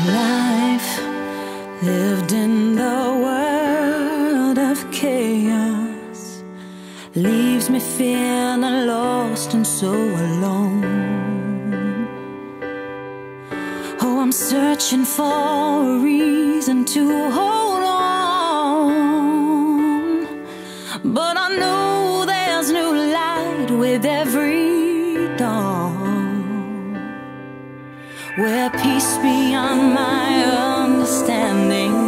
life lived in the world of chaos leaves me feeling lost and so alone. Oh, I'm searching for a reason to hold on, but I know there's new light with every dawn, where peace beyond my understanding